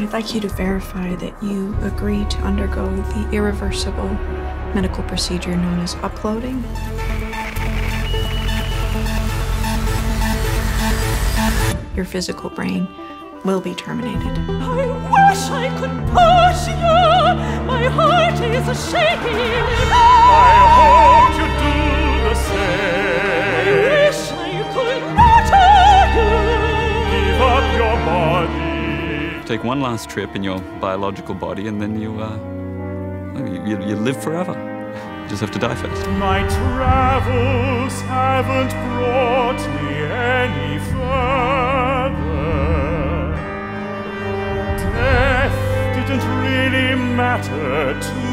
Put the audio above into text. I'd like you to verify that you agree to undergo the irreversible medical procedure known as uploading. Your physical brain will be terminated. I wish I could push you. My heart is shaking. I hope you do the same. I wish I could better you. Give up your body. Take one last trip in your biological body, and then you live forever. You just have to die first. My travels haven't brought me any further. It really mattered to